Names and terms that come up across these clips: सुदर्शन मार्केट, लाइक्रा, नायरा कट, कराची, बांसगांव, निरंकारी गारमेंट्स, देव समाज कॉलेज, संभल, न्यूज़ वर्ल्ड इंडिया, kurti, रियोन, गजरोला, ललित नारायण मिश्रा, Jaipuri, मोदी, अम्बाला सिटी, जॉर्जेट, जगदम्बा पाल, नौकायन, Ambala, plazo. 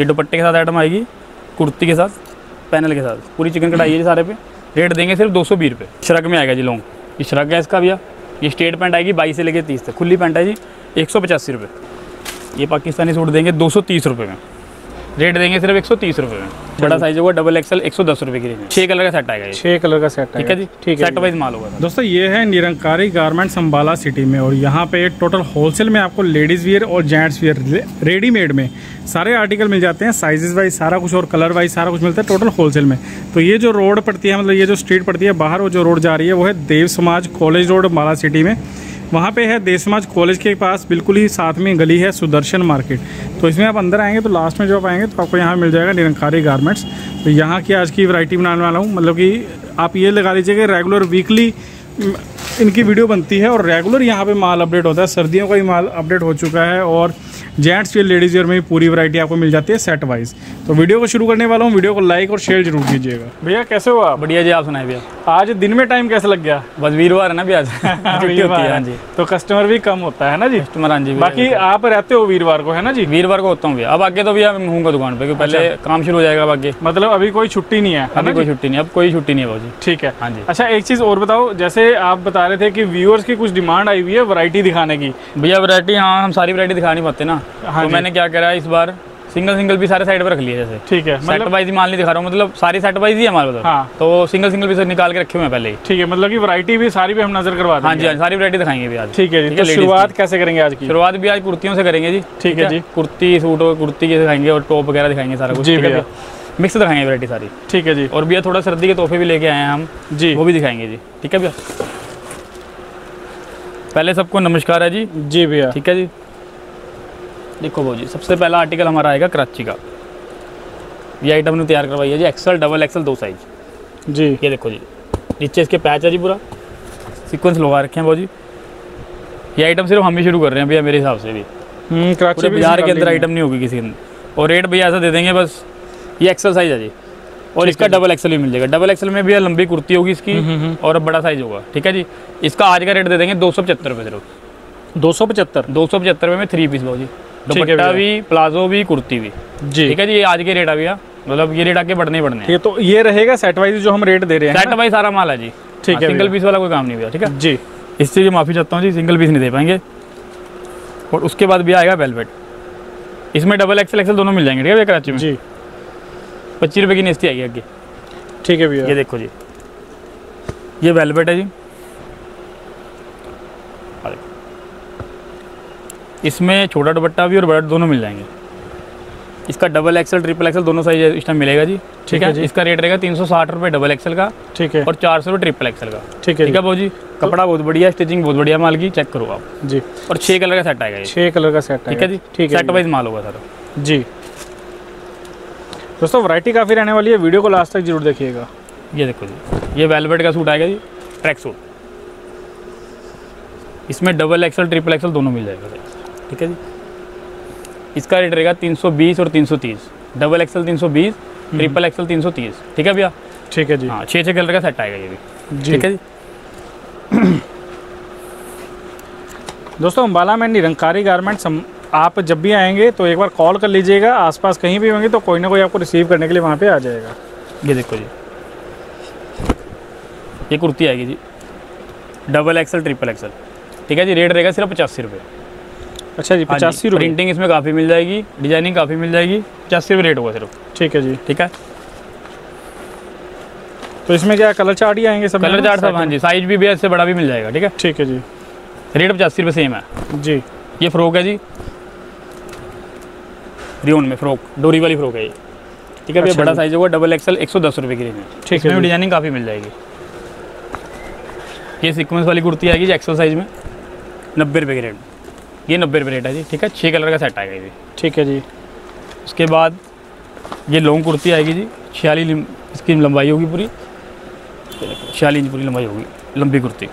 ये दुपट्टे के साथ आइटम आएगी, कुर्ती के साथ, पैनल के साथ, पूरी चिकन कटाई है। सारे पे रेट देंगे सिर्फ 220 रुपये। श्रग में आएगा जी लॉन्ग, ये श्रग है इसका भैया। ये स्टेट पैंट आएगी 22 से लेके 30 तक, खुली पैंट है जी 185 रुपये। ये पाकिस्तानी सूट देंगे 230 रुपये में, रेट देंगे सिर्फ 130 रुपये में। बड़ा साइज होगा डबल एक्सल 110 रुपये की रेंज। 6 कलर का सेट आएगा, 6 कलर का सेट, ठीक है जी, ठीक है, सेट वाइज माल होगा। दोस्तों ये है निरंकारी गारमेंट्स अम्बाला सिटी में, और यहाँ पे टोटल होलसेल में आपको लेडीज़ वियर और जेंट्स वियर रेडीमेड में सारे आर्टिकल मिल जाते हैं, साइजेस वाइज सारा कुछ और कलर वाइज सारा कुछ मिलता है टोटल होलसेल में। तो ये जो रोड पड़ती है, मतलब ये जो स्ट्रीट पड़ती है बाहर, वो जो रोड जा रही है वो है देव समाज कॉलेज रोड अम्बाला सिटी में। वहाँ पे है देव समाज कॉलेज के पास बिल्कुल ही साथ में गली है सुदर्शन मार्केट। तो इसमें आप अंदर आएंगे तो लास्ट में जो आप आएंगे तो आपको यहाँ मिल जाएगा निरंकारी गारमेंट्स। तो यहाँ की आज की वैरायटी बनाने वाला हूँ, मतलब कि आप ये लगा लीजिए कि रेगुलर वीकली इनकी वीडियो बनती है और रेगुलर यहाँ पे माल अपडेट होता है। सर्दियों का ही माल अपडेट हो चुका है और जेंट्स वेयर लेडीज़ वेयर में भी पूरी वैरायटी आपको मिल जाती है सेट वाइज। तो वीडियो को शुरू करने वाला हूँ, वीडियो को लाइक और शेयर जरूर कीजिएगा। भैया कैसे हो आप? बढ़िया जी, आप सुनाए भैया, आज दिन में टाइम कैसे लग गया? बस वीरवार है ना भैया, छुट्टी होती है जी, तो कस्टमर भी कम होता है ना जी, कस्टमर। हाँ जी, बाकी आप रहते हो वीरवार को, है ना जी? वीरवार को होता हूँ भैया। अब आगे तो भैया मैं होऊंगा दुकान पर, पहले काम शुरू हो जाएगा आगे, मतलब अभी कोई छुट्टी नहीं है, अभी कोई छुट्टी नहीं, अब कोई छुट्टी नहीं है भाजी, ठीक है। हाँ जी, अच्छा एक चीज़ और बताओ, जैसे आप बता रहे थे कि व्यूअर्स की कुछ डिमांड आई हुई है वैरायटी दिखाने की। भैया वैरायटी, हाँ हम सारी वैरायटी दिखा नहीं पाते ना। हाँ तो मैंने क्या करा इस बार सिंगल सिंगल भी सारे साइड पर रख लिए, जैसे ठीक है, मतलब सेट वाइज माल नहीं दिखा रहा हूँ, मतलब सारी सेट वाइज ही है हमारे पास। हाँ। तो सिंगल सिंगल पीस निकाल के रखे हुए हैं पहले ही, ठीक है, मतलब कि वैरायटी भी सारी पे हम नजर करवा देंगे। हाँ जी, हाँ सारी वैरायटी दिखाएंगे भी आज, ठीक है जी। तो शुरुआत कैसे करेंगे आज की? शुरुआत भी आज कुर्तियों से करेंगे जी, ठीक है जी। कुर्ती सूट और कुर्ती के दिखाएंगे और टॉप वगैरह दिखाएंगे, सारा कुछ मिक्स दिखाएंगे वैरायटी सारी, ठीक है जी। और भैया थोड़ा सर्दी के तोहफे भी लेके आए हैं हम जी, वो भी दिखाएंगे जी, ठीक है भैया। पहले सबको नमस्कार है जी। जी भैया, ठीक है जी। देखो भाऊ जी, सबसे पहला आर्टिकल हमारा आएगा कराची का। ये आइटम ने तैयार करवाई है जी, एक्सल डबल एक्सल दो साइज जी। ये देखो जी, नीचे इसके पैच है जी, पूरा सीक्वेंस लगा रखे हैं भाऊ जी। ये आइटम सिर्फ हम ही शुरू कर रहे हैं भैया, मेरे हिसाब से भी कराची बाजार के अंदर आइटम नहीं होगी किसी अंदर, और रेट भैया ऐसा दे देंगे बस। ये एक्सल साइज है जी, और इसका डबल एक्सल भी मिल जाएगा। डबल एक्सल में भी लंबी कुर्ती होगी इसकी और बड़ा साइज होगा, ठीक है जी। इसका आज का रेट दे देंगे 275 रुपये सिर्फ, 275 रुपये में 3 पीस भाव जी, दुपट्टा भी, प्लाजो भी, कुर्ती भी जी, ठीक है जी। ये आज के रेट अभी, मतलब ये रेट आगे बढ़ने ही बढ़ने हैं। तो ये रहेगा सेट वाइज जो हम रेट दे रहे हैं, सेट वाइज सारा माल है जी, ठीक है। सिंगल पीस वाला कोई काम नहीं हुआ, ठीक है जी, इससे भी माफ़ी चाहता हूँ जी, सिंगल पीस नहीं दे पाएंगे। और उसके बाद भी आएगा वेलवेट, इसमें डबल एक्सल एक्सल दोनों मिल जाएंगे, ठीक है भैया, कराची में जी। 25 रुपये की नेस्ती आएगी आगे, ठीक है भैया। ये देखो जी, ये वेलवेट है जी, इसमें छोटा दुपट्टा भी और बड़ा दोनों मिल जाएंगे। इसका डबल एक्सल ट्रिपल एक्सल दोनों साइज इस टाइम मिलेगा जी, ठीक है जी। इसका रेट रहेगा 360 रुपये डबल एक्सल का, ठीक है, और 400 रुपये ट्रिपल एक्सल का, ठीक है, ठीक है भाऊ जी। कपड़ा बहुत बढ़िया, स्टिचिंग बहुत बढ़िया माल की, चेक करो आप जी। और 6 कलर का सेट आएगा, 6 कलर का सेट, ठीक है जी, ठीक है, सेट वाइज माल होगा सारा जी। दोस्तों वैरायटी काफ़ी रहने वाली है, वीडियो को लास्ट तक जरूर देखिएगा। ये देखो जी, ये वेलवेट का सूट आएगा जी, ट्रैक सूट, इसमें डबल एक्सल ट्रिपल एक्सल दोनों मिल जाएगा, ठीक है जी। इसका रेट रहेगा 320 और 330, डबल एक्सल 320, ट्रिपल एक्सल 330, ठीक है भैया, ठीक है जी। हाँ 6 कलर का सेट आएगा ये भी, ठीक है जी। दोस्तों अम्बाला में निरंकारी गारमेंट्स, आप जब भी आएंगे तो एक बार कॉल कर लीजिएगा, आसपास कहीं भी होंगे तो कोई ना कोई आपको रिसीव करने के लिए वहाँ पे आ जाएगा। ये देखो जी, ये कुर्ती आएगी जी, डबल एक्सल ट्रिपल एक्सल, ठीक है जी। रेट रहेगा सिर्फ 85 रुपये। अच्छा जी, 85 रुपये। प्रिंटिंग इसमें काफ़ी मिल जाएगी, डिजाइनिंग काफ़ी मिल जाएगी, 85 रुपये रेट होगा सिर्फ, ठीक है जी, ठीक है। तो इसमें क्या कलर चार्ट ही आएंगे? सब कलर चार्ट सब, हाँ जी। साइज भी इससे बड़ा भी मिल जाएगा, ठीक है, ठीक है जी। रेट 85 रुपये सेम है जी। ये फ्रॉक है जी, रियोन में फ्रॉक, डोरी वाली फ्रॉक है ये, ठीक है भैया। बड़ा साइज होगा डबल एक्सल 110 रुपये की रेंज में, ठीक है, डिजाइनिंग काफ़ी मिल जाएगी। ये सीक्वेंस वाली कुर्ती आएगी जी, एक्सल साइज में 90 रुपये की रेट, ये 90 रुपये रेट है जी, ठीक है। 6 कलर का सेट आएगा ये, ठीक है जी। उसके बाद ये लॉन्ग कुर्ती आएगी जी, 46 इसकी लंबाई होगी पूरी, 46 इंच पूरी लंबाई होगी, लंबी कुर्ती,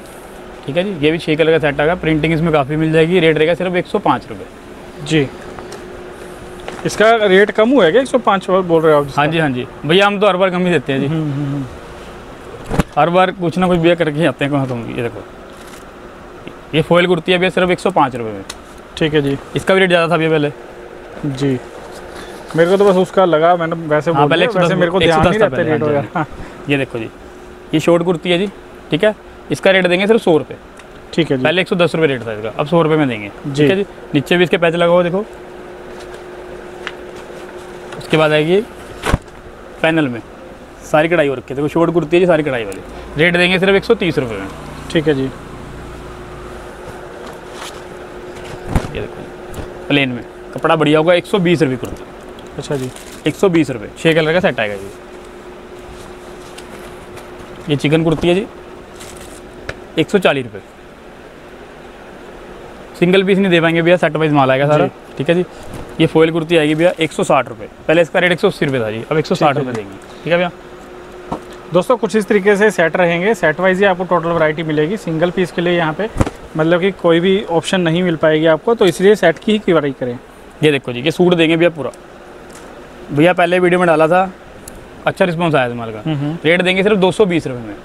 ठीक है जी। ये भी 6 कलर का सेट आएगा, प्रिंटिंग इसमें काफ़ी मिल जाएगी। रेट रहेगा सिर्फ 105 रुपये जी। इसका रेट कम हुआ है क्या? 105 बोल रहे हो आप? हाँ जी, हाँ जी भैया, हम तो हर बार कम ही देते हैं जी, हर बार कुछ ना कुछ भैया करके आते हैं कहाँ तुम। ये देखो, ये फॉयल कुर्ती है भैया सिर्फ 105 रुपये में, ठीक है जी। इसका भी रेट ज़्यादा था भैया पहले जी, मेरे को तो बस उसका लगा, मैंने वैसे बोल दिया, वैसे मेरे को ध्यान नहीं रहता रेट वगैरह। ये देखो जी, ये शॉर्ट कुर्ती है जी, ठीक है। इसका रेट देंगे सिर्फ 100 रुपये, ठीक है। पहले 110 रुपये रेट था इसका, अब 100 रुपये में देंगे, ठीक है जी। नीचे भी इसके पैच लगा हुआ देखो। उसके बाद आएगी पैनल में सारी कढ़ाई हो रखी है, देखो शॉर्ट कुर्ती है जी, सारी कढ़ाई वाली। रेट देंगे सिर्फ 130 रुपये में, ठीक है जी। ये देखो प्लेन में कपड़ा बढ़िया होगा, 120 रुपये कुर्ता। अच्छा जी, 120 रुपये, 6 कलर का सेट आएगा जी। ये चिकन कुर्ती है जी, 140 रुपये। सिंगल पीस नहीं दे पाएंगे भैया, सेट वाइज माल आएगा सारा, ठीक है जी। ये फॉयल कुर्ती आएगी भैया 160 रुपये, पहले इसका रेट 180 रुपये था जी, अब 160 रुपये देंगे, ठीक है भैया। दोस्तों कुछ इस तरीके से सेट रहेंगे, सेट वाइज ही आपको टोटल वैरायटी मिलेगी। सिंगल पीस के लिए यहाँ पे मतलब कि कोई भी ऑप्शन नहीं मिल पाएगी आपको, तो इसलिए सेट की ही वैरायटी करें। ये देखो जी, ये सूट देंगे भैया पूरा, भैया पहले वीडियो में डाला था, अच्छा रिस्पॉन्स आया था माल का। रेट देंगे सिर्फ 220 रुपये में,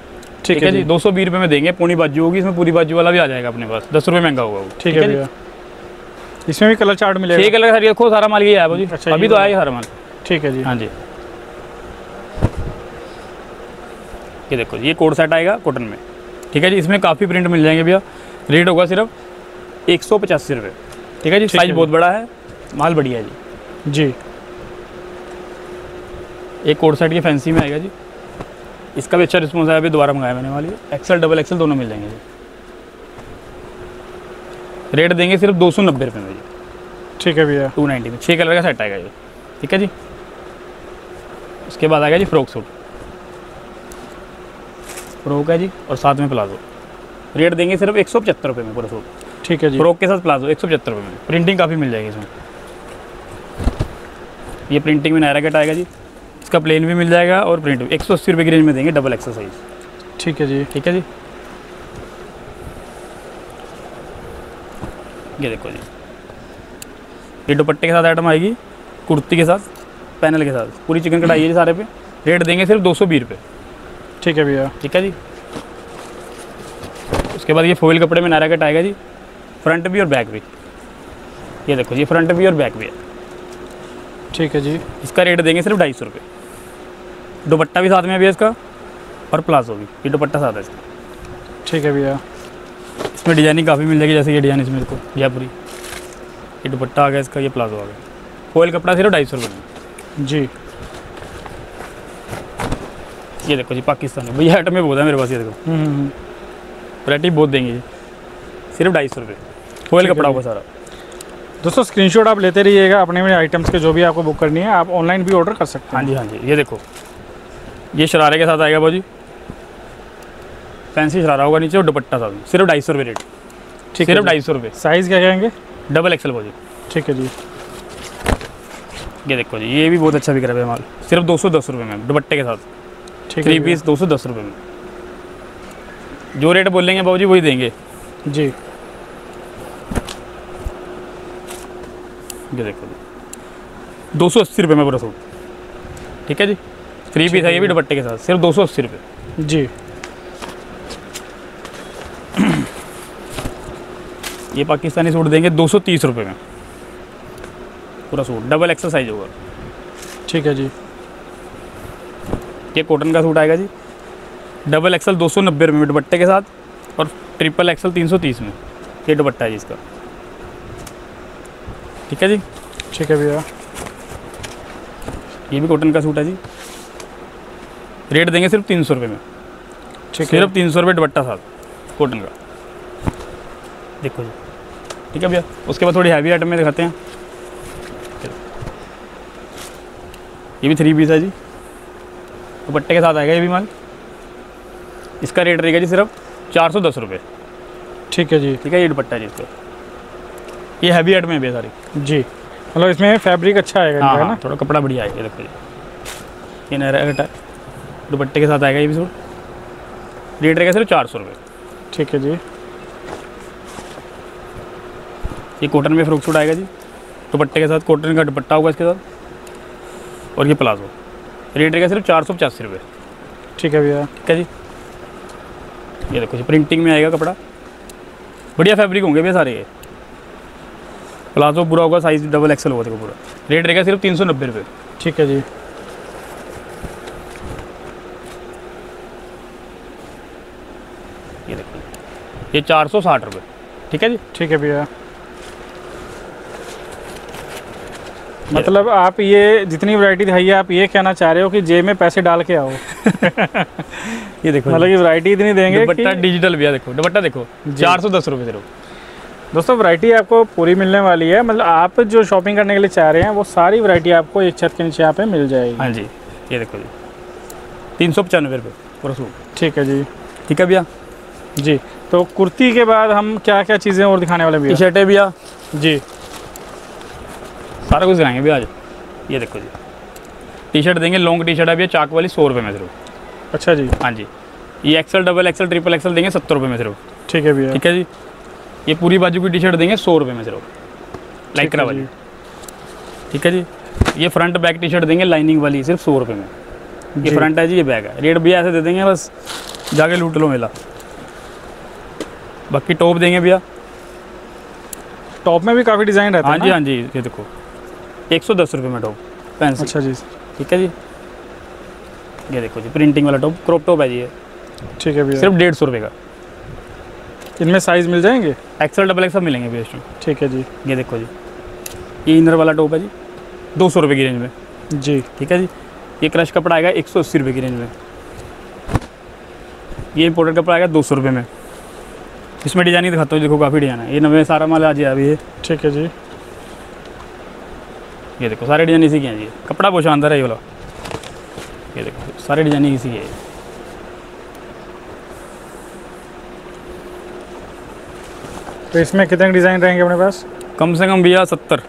ठीक है जी। 220 रुपये में देंगे। पूरी बाजू होगी इसमें, पूरी बाजू वाला भी आ जाएगा अपने पास, 10 रुपये महंगा होगा वो, ठीक है। इसमें भी कलर चार्ट मिलेगा, 6 कलर देखो, सारा माल ये आया जी, अभी तो आया ही सारा माल, ठीक है जी। हाँ जी, ये देखो ये कोट सेट आएगा कॉटन में, ठीक है जी। इसमें काफ़ी प्रिंट मिल जाएंगे भैया। रेट होगा सिर्फ 185 रुपये, ठीक है जी। साइज बहुत बड़ा है, माल बढ़िया है जी। एक कोट सेट ये फैंसी में आएगा जी, इसका भी अच्छा रिस्पॉन्स आया, अभी दोबारा मंगाया मैंने वाली। एक्सेल डबल एक्सेल दोनों मिल जाएंगे जी। रेट देंगे सिर्फ 290 रुपये में जी, ठीक है भैया। 290 में 6 कलर का सेट आएगा ये, ठीक है जी। उसके बाद आएगा जी फ्रॉक सूट, फ्रॉक है जी, और साथ में प्लाजो। रेट देंगे सिर्फ 175 रुपये में पूरा सूट, ठीक है जी। फ्रॉक के साथ प्लाजो 175 रुपये में। प्रिंटिंग काफ़ी मिल जाएगी इसमें। ये प्रिंटिंग में नायरा कट आएगा जी, इसका प्लेन भी मिल जाएगा और प्रिंट भी। 180 रुपये की रेंज में देंगे, डबल एक्सल साइज, ठीक है जी, ठीक है जी। ये देखो जी, ये दुपट्टे के साथ आइटम आएगी, कुर्ती के साथ, पैनल के साथ, पूरी चिकन कढ़ाई है सारे पे। रेट देंगे सिर्फ 220 रुपये, ठीक है भैया, ठीक है जी। उसके बाद ये फॉइल कपड़े में नायरा कट आएगा जी, फ्रंट भी और बैक भी। ये देखो जी, फ्रंट भी और बैक भी है, ठीक है जी। इसका रेट देंगे सिर्फ 250 रुपये। दुपट्टा भी साथ में भैया इसका, और प्लाजो भी। ये दुपट्टा साथ है इसका, ठीक है भैया। इसमें डिजाइनिंग काफ़ी मिल जाएगी, जैसे ये डिजाइन इसमें देखो जयपुरी। ये दुपट्टा आ गया इसका, ये प्लाजो आ गया। फॉइल कपड़ा सिर्फ 250 रुपये जी। ये देखो जी, पाकिस्तानी भैया आइटम में बहुत है मेरे पास। ये देखो वैरायटी बहुत देंगे जी, सिर्फ 250 रुपये। फॉइल कपड़ा होगा सारा। दोस्तों स्क्रीनशॉट आप लेते रहिएगा अपने में आइटम्स के, जो भी आपको बुक करनी है। आप ऑनलाइन भी ऑर्डर कर सकते हैं। हाँ जी, हाँ जी। ये देखो, ये शरारे के साथ आएगा भाजी, फैंसी शरारा होगा नीचे और दुपट्टा साथ, सिर्फ 250 रुपये रेट, ठीक, सिर्फ 250 रुपये। साइज़ क्या कहेंगे? डबल एक्सल भाजी, ठीक है जी। ये देखो जी, ये भी बहुत अच्छा बिक रहा है माल, सिर्फ 210 रुपये में दुपट्टे के साथ, ठीक है। 3 पीस 210 रुपये में। जो रेट बोलेंगे बाबू जी वही देंगे जी। ये देखो जी, 280 रुपये में पूरा सूट, ठीक है जी। 3 पीस है ये भी, दुपट्टे के साथ, सिर्फ 280 रुपये जी। ये पाकिस्तानी सूट देंगे 230 रुपये में पूरा सूट, डबल एक्सल साइज होगा, ठीक है जी। ये कॉटन का सूट आएगा जी, डबल एक्सल 290 रुपये में दुपट्टे के साथ, और ट्रिपल एक्सल 330 में। ये दुपट्टा है जी इसका, ठीक है जी, ठीक है भैया। ये भी कॉटन का सूट है जी। रेट देंगे सिर्फ 300 रुपये में, ठीक है। सिर्फ 300 रुपये दुपट्टा साथ, कॉटन का, देखो जी, ठीक है भैया। उसके बाद थोड़ी हैवी आइटम में दिखाते हैं। ये भी 3 पीस है जी, दुपट्टे के साथ आएगा ये भी माल। इसका रेट रहेगा जी सिर्फ 410 रुपये, ठीक है जी, ठीक है। ये दुपट्टा जी इसका, ये हैवी आइटम है भैया सारी जी, मतलब इसमें फैब्रिक अच्छा आएगा, हाँ, है ना, थोड़ा कपड़ा बढ़िया आएगा। देखो जी, ये नहरा कटा दुपट्टे के साथ आएगा ये भी सूट। रेट रहेगा सिर्फ 400 रुपये, ठीक है जी। ये कॉटन में फ्रॉक सूट आएगा जी, दुपट्टे के साथ, कॉटन का दुपट्टा होगा इसके साथ, और ये प्लाजो। रेट रहेगा सिर्फ 485 रुपये, ठीक है भैया, ठीक है जी। ये देखो जी, प्रिंटिंग में आएगा कपड़ा, बढ़िया फैब्रिक होंगे भैया सारे। ये प्लाजो पूरा होगा, साइज डबल एक्सल होगा पूरा। रेट रहेगा सिर्फ 390 रुपये। ठीक है जी। ये देखिए, ये 460 रुपये। ठीक है जी। ठीक है भैया, मतलब आप ये जितनी वैरायटी दिखाई है, आप ये कहना चाह रहे हो कि जेब में पैसे डाल के आओ। ये देखो, मतलब कि वैरायटी इतनी देंगे कि डिजिटल भैया। देखो दुपट्टा, देखो 410 रुपये सिर्फ। दोस्तों वैरायटी आपको पूरी मिलने वाली है, मतलब आप जो शॉपिंग करने के लिए चाह रहे हैं वो सारी वैरायटी आपको एक छत के नीचे यहाँ पे मिल जाएगी। हाँ जी। ये देखो जी, 395 रुपये पूरा सूट। ठीक है जी। ठीक है भैया जी। तो कुर्ती के बाद हम क्या क्या चीज़ें और दिखाने वाले भैया? शर्टें भैया जी, सारा कुछ दिखाएंगे भैया आज। ये देखो जी, टी शर्ट देंगे, लॉन्ग टी शर्ट है भैया, चाक वाली 100 रुपये में सिर्फ। अच्छा जी। हाँ जी। ये XL, double XL, triple XL देंगे 70 रुपये में सिर्फ। ठीक है भैया। ठीक है जी। ये पूरी बाजू की टी शर्ट देंगे 100 रुपये में सिर्फ, लाइक्रा वाली। ठीक है जी। ये फ्रंट बैक टी शर्ट देंगे लाइनिंग वाली, सिर्फ 100 रुपये में। ये फ्रंट है जी, ये बैक है। रेट भैया ऐसे दे देंगे, बस जाके लूट लो मेला। बाकी टॉप देंगे भैया, टॉप में भी काफ़ी डिज़ाइन रहता है। हाँ जी। हाँ जी। ये देखो 110 रुपये में टॉप पेंसिल। अच्छा जी। ठीक है जी। ये देखो जी, प्रिंटिंग वाला टॉप, क्रॉप टॉप है जी ये। ठीक है भैया, सिर्फ 150 रुपये का। इनमें साइज़ मिल जाएंगे, एक्सल डबल एक्सल मिलेंगे भैया इसमें। ठीक है जी। ये देखो जी, ये इनर वाला टॉप है जी, 200 रुपये की रेंज में जी। ठीक है जी। ये क्रश कपड़ा आएगा 180 रुपये की रेंज में। ये इम्पोर्टेड कपड़ा आएगा 200 रुपये में। इसमें डिज़ाइन ही दिखाता हूँ, देखो काफ़ी डिज़ाइन है। ये नवे सारा माल आज है अभी। ठीक है जी। ये देखो सारे डिज़ाइन इसी के हैं जी। कपड़ा बहुत शानदार है ये वाला। ये देखो सारे डिज़ाइन इसी के हैं। तो इसमें कितने डिज़ाइन रहेंगे अपने पास? कम से कम भैया 70।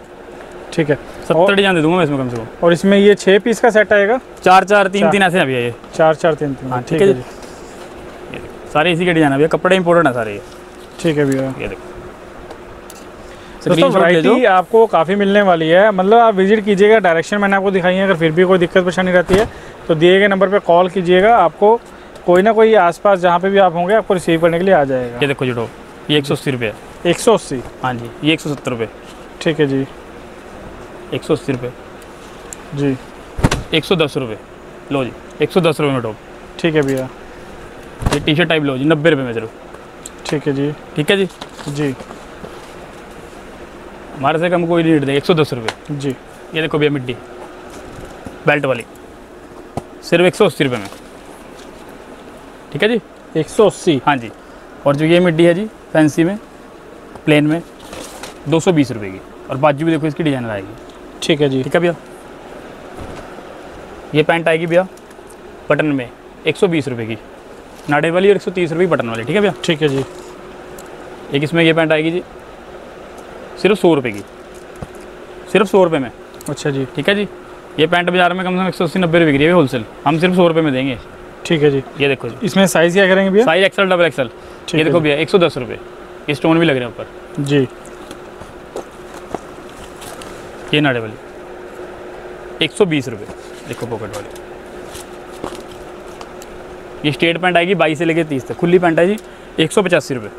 ठीक है, 70 डिज़ाइन दे दूंगा मैं इसमें कम से कम। और इसमें ये 6 पीस का सेट आएगा, 4-4-3-3 ऐसे हैं भैया। ये 4-4-3-3। हाँ ठीक है जी। सारे इसी के डिज़ाइन है भैया, कपड़े इंपोर्टेंट है सारे ये। ठीक है भैया। ये देखो दोस्तों वैरायटी आपको काफ़ी मिलने वाली है, मतलब आप विजिट कीजिएगा। डायरेक्शन मैंने आपको दिखाई है, अगर फिर भी कोई दिक्कत परेशानी रहती है तो दिए गए नंबर पे कॉल कीजिएगा। आपको कोई ना कोई आसपास जहाँ पे भी आप होंगे आपको रिसीव करने के लिए आ जाएगा। ये देखो जुटो, ये 180 रुपये। 180? हाँ जी। ये 170 रुपये। ठीक है जी। 180 रुपये जी। 110 रुपये। लो जी, 110 रुपये में टॉप। ठीक है भैया। ये टी शर्ट टाइप लो जी, 90 रुपये में जरूर। ठीक है जी। ठीक है जी जी, हमारे से कम कोई रेट देगा 110 रुपये जी। ये देखो भैया मिट्टी बेल्ट वाली, सिर्फ 180 रुपये में। ठीक है जी, 180। हाँ जी। और जो ये मिट्टी है जी, फैंसी में प्लेन में 220 रुपये की। और बाजू भी देखो इसकी डिज़ाइन आएगी। ठीक है जी। ठीक है भैया। ये पैंट आएगी भैया बटन में 120 रुपये की, नाड़े वाली, और 130 रुपये की बटन वाली। ठीक है भैया। ठीक है जी। एक इसमें ये पैंट आएगी जी, सिर्फ 100 रुपये की, सिर्फ 100 रुपये में। अच्छा जी। ठीक है जी। ये पैंट बाजार में कम से कम 180-90 रुपये बिक रही है होलसेल, हम सिर्फ 100 रुपये में देंगे। ठीक है जी। ये देखो जी, इसमें साइज़ क्या करेंगे भैया? Size XL double XL. ये देखो भैया 110 रुपये। ये स्टोन भी लग रहे हैं ऊपर जी। ये नाड़े वाली 120 रुपये, देखो पॉकेट वाली। ये स्ट्रेट पैंट आएगी 22 से लेकर 30 तक, खुली पैंट है जी 185 रुपये।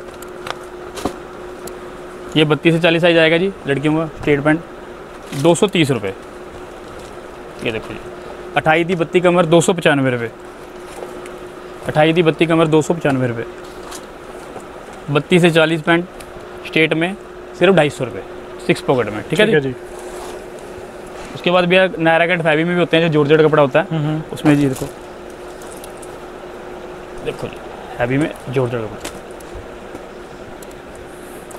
ये 32 से 40 साइज आएगा जी, लड़कियों का स्ट्रेट पैंट 230 रुपये। ये देखो जी, 28 दी 32 कमर 295 रुपये, 28 दी 32 कमर 295 रुपये। 32 से 40 पैंट स्ट्रेट में सिर्फ 250 रुपये, 6 पॉकेट में। ठीक है जी। उसके बाद भैया नायरा कट फैबी में भी होते हैं, जो जॉर्जेट कपड़ा होता है उसमें जी। देखो देखो जी, फैबी में जॉर्जेट कपड़ा,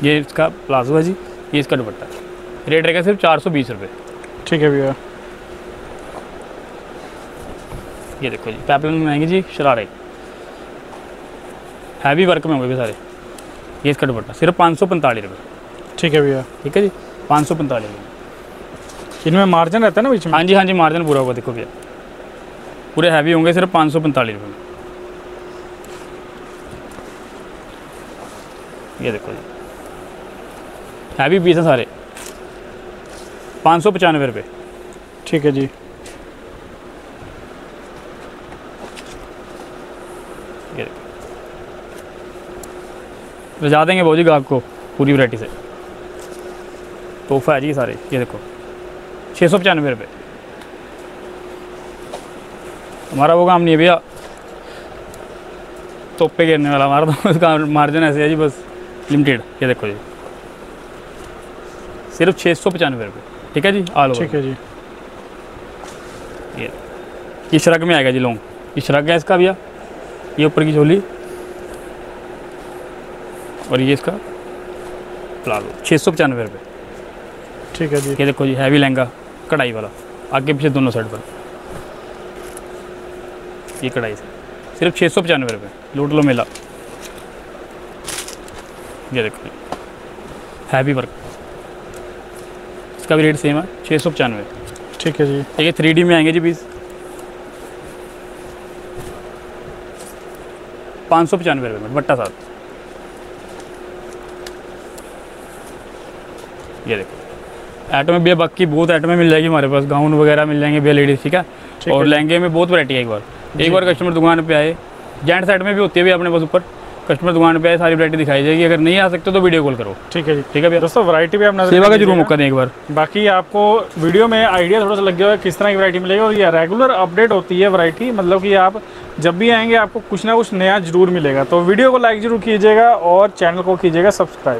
ये इसका प्लाजो है जी, ये इसका दुपट्टा। रेट रहेगा सिर्फ 420 रुपये। ठीक है भैया। ये देखो जी, पैपलन में आएंगे जी शरारे, हैवी वर्क में होंगे सारे। ये इसका दुपट्टा सिर्फ 545 रुपये। ठीक है भैया। ठीक है जी, 545 रुपये। इनमें मार्जिन रहता है ना बीच में? हाँ जी। हाँ जी, मार्जिन पूरा होगा। देखो भैया पूरे हैवी होंगे, सिर्फ 545 रुपये में। ये देखो जी, हैवी पीस है सारे, 595 रुपये। ठीक है जी। ये रजा देंगे भाजी गाहक को पूरी वैरायटी से। तोहफा है जी सारे, ये देखो 695 रुपये। हमारा वो काम नहीं है भैया तोपे गिरने वाला, हमारा तो उसका मार्जिन ऐसे है जी बस लिमिटेड। ये देखो जी सिर्फ 695 रुपये, ठीक है जी, आल ओवर, ठीक है जी। ये श्रग में आएगा जी लॉन्ग, ये श्रग है इसका भैया, ये ऊपर की झोली और ये इसका प्लाजो 695 रुपये, ठीक है जी। ये देखो जी हैवी लहंगा कढ़ाई वाला, आगे पीछे दोनों साइड पर ये कढ़ाई से, सिर्फ 695 रुपये, लूट लो मेला। ये देखो हैवी वर्क, इसका भी रेट सेम है 695, ठीक है जी। देखिए 3D में आएंगे जी पीस 595 रुपये में बट्टा साथ। ये देखो आइटम में भैया बाकी बहुत आइटमें मिल जाएगी हमारे पास, गाउन वगैरह मिल जाएंगे भैया लेडीज़, ठीक है। और लहंगे में बहुत वैरायटी है। एक बार कस्टमर दुकान पे आए, जेंट्स आइटम में भी होती है भैया अपने पास, ऊपर कस्टमर दुकान पे आए सारी वैरायटी दिखाई जाएगी। अगर नहीं आ सकते तो वीडियो कॉल करो, ठीक है जी, ठीक है भैया। दोस्तों वैरायटी भी आप नजर सेवा का जरूर मौका दें एक बार। बाकी आपको वीडियो में आइडिया थोड़ा सा लग गया है किस तरह की वैरायटी मिलेगी, और ये रेगुलर अपडेट होती है वैरायटी, मतलब कि आप जब भी आएंगे आपको कुछ ना कुछ नया जरूर मिलेगा। तो वीडियो को लाइक जरूर कीजिएगा और चैनल को कीजिएगा सब्सक्राइब।